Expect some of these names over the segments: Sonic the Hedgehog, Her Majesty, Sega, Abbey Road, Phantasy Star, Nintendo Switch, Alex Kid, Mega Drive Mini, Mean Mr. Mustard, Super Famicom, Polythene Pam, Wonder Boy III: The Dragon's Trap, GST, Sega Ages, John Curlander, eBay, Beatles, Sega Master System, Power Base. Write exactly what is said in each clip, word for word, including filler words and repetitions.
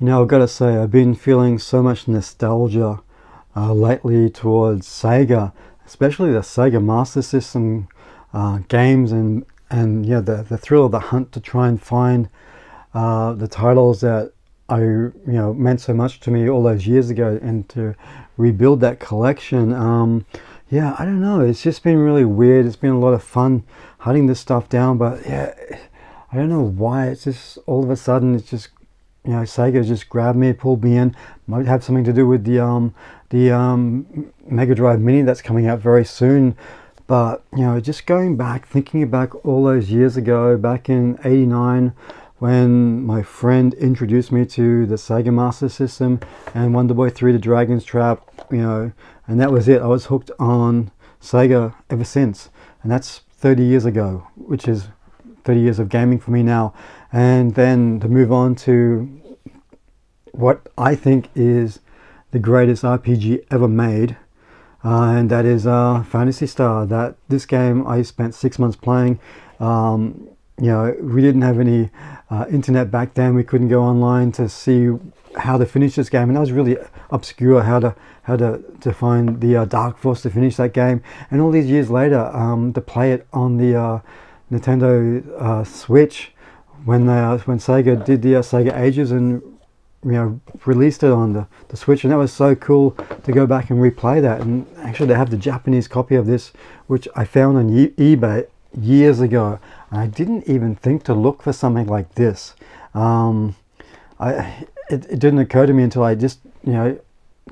You know, I've got to say, I've been feeling so much nostalgia uh, lately towards Sega, especially the Sega Master System uh, games, and and yeah, the, the thrill of the hunt to try and find uh, the titles that I you know meant so much to me all those years ago, and to rebuild that collection. Um, yeah, I don't know. It's just been really weird. It's been a lot of fun hunting this stuff down, but yeah, I don't know why. It's just all of a sudden, it's just you know Sega just grabbed me, pulled me in. Might have something to do with the um the um Mega Drive Mini that's coming out very soon. But you know, just going back, thinking back all those years ago, back in eighty-nine. When my friend introduced me to the Sega Master System and Wonder Boy three: The Dragon's Trap, you know, and that was it. I was hooked on Sega ever since, and that's thirty years ago, which is thirty years of gaming for me now. And then to move on to what I think is the greatest R P G ever made, uh, and that is uh, Phantasy Star. That this game I spent six months playing. Um, You know, we didn't have any uh, internet back then. We couldn't go online to see how to finish this game, and that was really obscure. How to how to to find the uh, Dark Force to finish that game, and all these years later, um, to play it on the uh, Nintendo uh, Switch when they, uh, when Sega did the uh, Sega Ages and you know released it on the, the Switch, and that was so cool to go back and replay that. And actually, they have the Japanese copy of this, which I found on e eBay. Years ago, and I didn't even think to look for something like this. Um, I it, it didn't occur to me until I just you know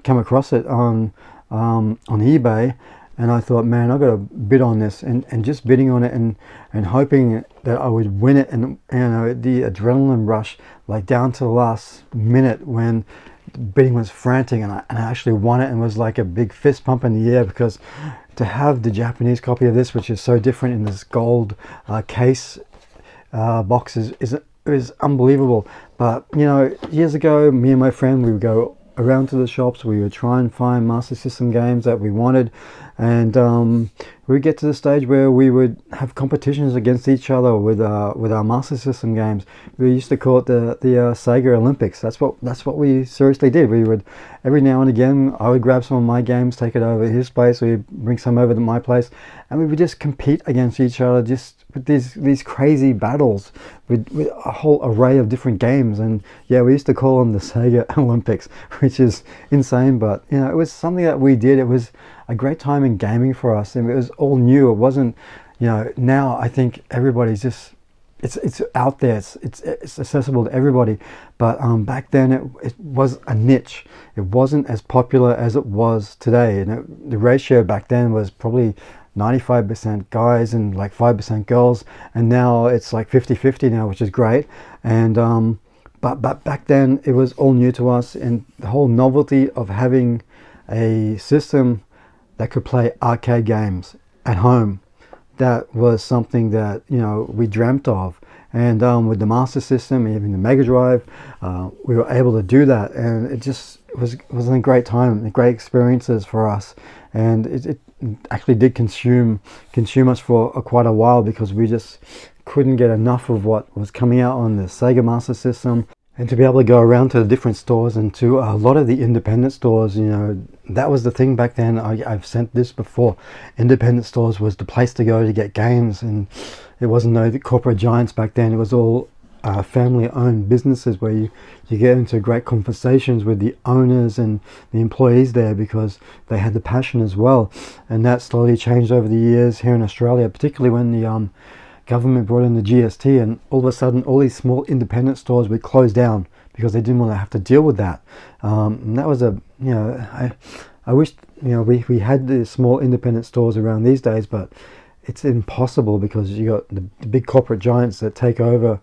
came across it on um, on eBay, and I thought, man, I've got to bid on this, and and just bidding on it and and hoping that I would win it, and you know the adrenaline rush, like down to the last minute when bidding was frantic, and I, and I actually won it, and was like a big fist pump in the air, because to have the Japanese copy of this, which is so different in this gold uh, case uh, box, is, is is unbelievable. But you know, years ago, me and my friend, we would go around to the shops, we would try and find Master System games that we wanted, and um, we'd get to the stage where we would have competitions against each other with uh, with our Master System games. We used to call it the the uh, Sega Olympics. That's what that's what we seriously did. We would every now and again, I would grab some of my games, take it over to his place, we'd bring some over to my place, and we would just compete against each other, just with these these crazy battles with, with a whole array of different games. And yeah, we used to call them the Sega Olympics, which is insane. But you know, it was something that we did. It was a great time in gaming for us, and it was all new. It wasn't, you know, now I think everybody's just, it's it's out there, it's it's, it's accessible to everybody. But um, back then it, it was a niche. It wasn't as popular as it was today, and it, the ratio back then was probably ninety-five percent guys and like five percent girls, and now it's like fifty fifty now, which is great. And um, but, but back then it was all new to us, and the whole novelty of having a system that could play arcade games at home, that was something that you know we dreamt of. And um, with the Master System, even the Mega Drive, uh, we were able to do that, and it just was it was a great time, great experiences for us. And it, it actually did consume consume us for a, quite a while, because we just couldn't get enough of what was coming out on the Sega Master System. And to be able to go around to the different stores, and to a lot of the independent stores, you know, that was the thing back then. I, I've sent this before. Independent stores was the place to go to get games, and it wasn't no corporate giants back then. It was all uh, family-owned businesses where you, you get into great conversations with the owners and the employees there, because they had the passion as well. And that slowly changed over the years here in Australia, particularly when the... Um, government brought in the G S T, and all of a sudden all these small independent stores would close down because they didn't want to have to deal with that. Um, and that was a, you know, I, I wished, you know, we, we had the small independent stores around these days, but it's impossible, because you got the, the big corporate giants that take over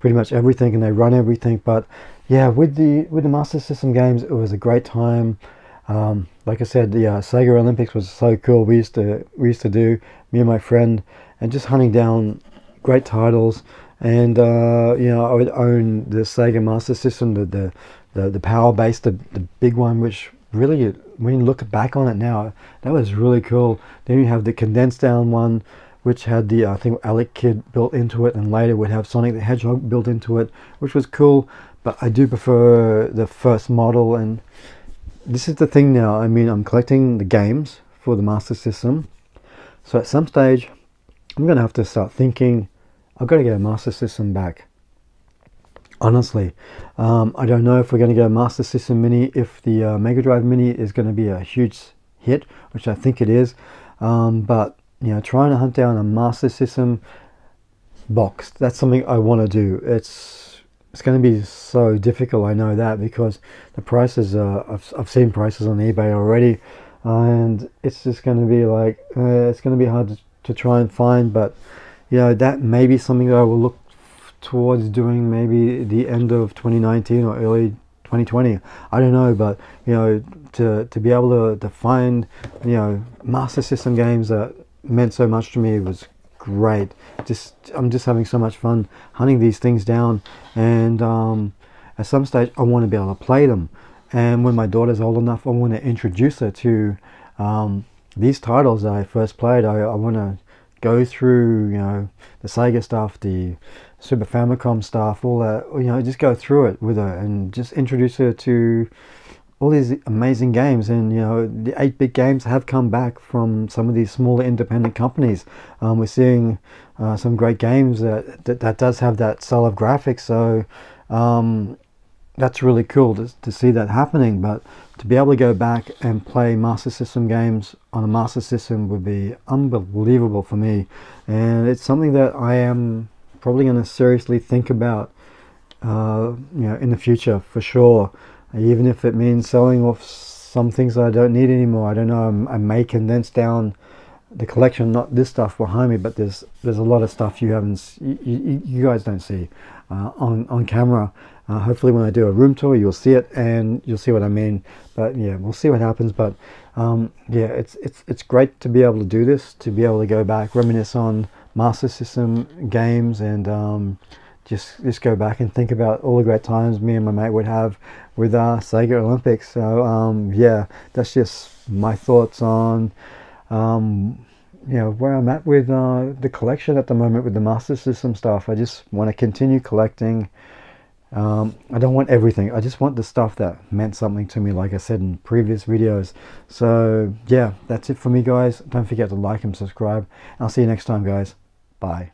pretty much everything, and they run everything. But yeah, with the, with the Master System games, it was a great time. Um, like I said, the uh, Sega Olympics was so cool. We used to, we used to do, me and my friend, and just hunting down great titles. And uh, you know, I would own the Sega Master System, the the, the, the Power Base, the, the big one, which really, when you look back on it now, that was really cool. Then you have the condensed down one, which had the, I think, Alex Kid built into it, and later would have Sonic the Hedgehog built into it, which was cool, but I do prefer the first model. And this is the thing now, I mean, I'm collecting the games for the Master System, so at some stage I'm going to have to start thinking, I've got to get a Master System back. Honestly, um, I don't know if we're going to get a Master System Mini, if the uh, Mega Drive Mini is going to be a huge hit, which I think it is, um, but you know, trying to hunt down a Master System box, that's something I want to do. It's it's going to be so difficult, I know that, because the prices, uh, I've, I've seen prices on eBay already, and it's just going to be like, uh, it's going to be hard to, to try and find, but you know, that may be something that I will look towards doing, maybe the end of twenty nineteen or early twenty twenty, I don't know, but you know, to, to be able to, to find, you know, Master System games that meant so much to me was great. Just I'm just having so much fun hunting these things down, and um, at some stage I want to be able to play them, and when my daughter's old enough I want to introduce her to um, these titles that I first played. I, I want to go through, you know, the Sega stuff, the Super Famicom stuff, all that, you know, just go through it with her and just introduce her to all these amazing games. And you know, the eight bit games have come back from some of these smaller independent companies. Um, we're seeing uh, some great games that, that that does have that style of graphics, so um, that's really cool to, to see that happening. But to be able to go back and play Master System games on a Master System would be unbelievable for me, and it's something that I am probably going to seriously think about uh, you know, in the future for sure, even if it means selling off some things that I don't need anymore. I don't know, I'm, I may condense down the collection, not this stuff behind me, but there's there's a lot of stuff you haven't, you, you guys don't see uh, on, on camera. Uh, hopefully when I do a room tour you'll see it and you'll see what I mean, but yeah, we'll see what happens. But um, yeah, it's, it's, it's great to be able to do this, to be able to go back, reminisce on Master System games, and um, just just go back and think about all the great times me and my mate would have with our Sega Olympics. So um, yeah, that's just my thoughts on um, you know, where I'm at with uh, the collection at the moment with the Master System stuff. I just want to continue collecting. Um, I don't want everything, I just want the stuff that meant something to me, like I said in previous videos. So yeah, that's it for me guys. Don't forget to like and subscribe. I'll see you next time guys. Bye.